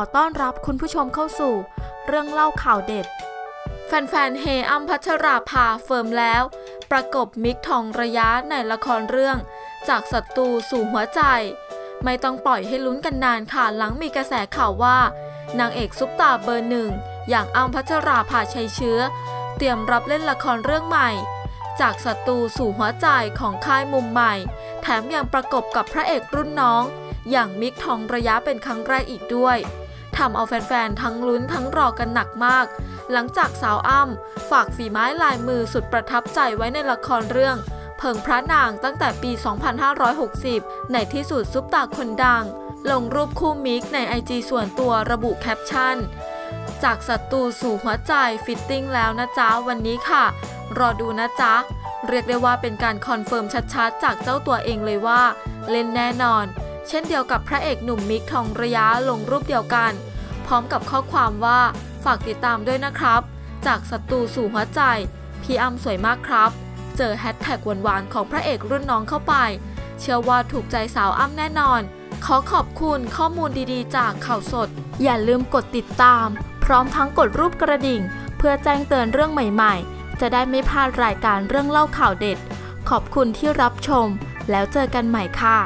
อต้อนรับคุณผู้ชมเข้าสู่เรื่องเล่าข่าวเด็ดแฟนๆเฮอ้ำพัชราภาเฟิร์มแล้วประกบมิกทองระยะในละครเรื่องจากศัตรูสู่หัวใจไม่ต้องปล่อยให้ลุ้นกันนานค่ะหลังมีกระแสข่าวว่านางเอกซุปตาเบอร์หนึ่งอย่างอ้ำพัชราภาชัยเชื้อเตรียมรับเล่นละครเรื่องใหม่จากศัตรูสู่หัวใจของค่ายมุมใหม่แถมยังประกบกับพระเอกรุ่นน้องอย่างมิกทองระยะเป็นครั้งแรกอีกด้วยทำเอาแฟนๆทั้งลุ้นทั้งรอกันหนักมากหลังจากสาวอ้ำฝากฝีไม้ลายมือสุดประทับใจไว้ในละครเรื่องเพิงพระนางตั้งแต่ปี 2560 ในที่สุดซุปตาคนดังลงรูปคู่มิกใน IG ส่วนตัวระบุแคปชั่นจากศัตรูสู่หัวใจฟิตติ้งแล้วนะจ๊ะวันนี้ค่ะรอดูนะจ๊ะเรียกได้ว่าเป็นการคอนเฟิร์มชัดๆจากเจ้าตัวเองเลยว่าเล่นแน่นอนเช่นเดียวกับพระเอกหนุ่มมิกทองระยะลงรูปเดียวกันพร้อมกับข้อความว่าฝากติดตามด้วยนะครับจากศัตรูสู่หัวใจพี่อ้ำสวยมากครับเจอแฮชแท็กหวานๆของพระเอกรุ่นน้องเข้าไปเชื่อว่าถูกใจสาวอ้ำแน่นอนขอขอบคุณข้อมูลดีๆจากข่าวสดอย่าลืมกดติดตามพร้อมทั้งกดรูปกระดิ่งเพื่อแจ้งเตือนเรื่องใหม่ๆจะได้ไม่พลาดรายการเรื่องเล่าข่าวเด็ดขอบคุณที่รับชมแล้วเจอกันใหม่ค่ะ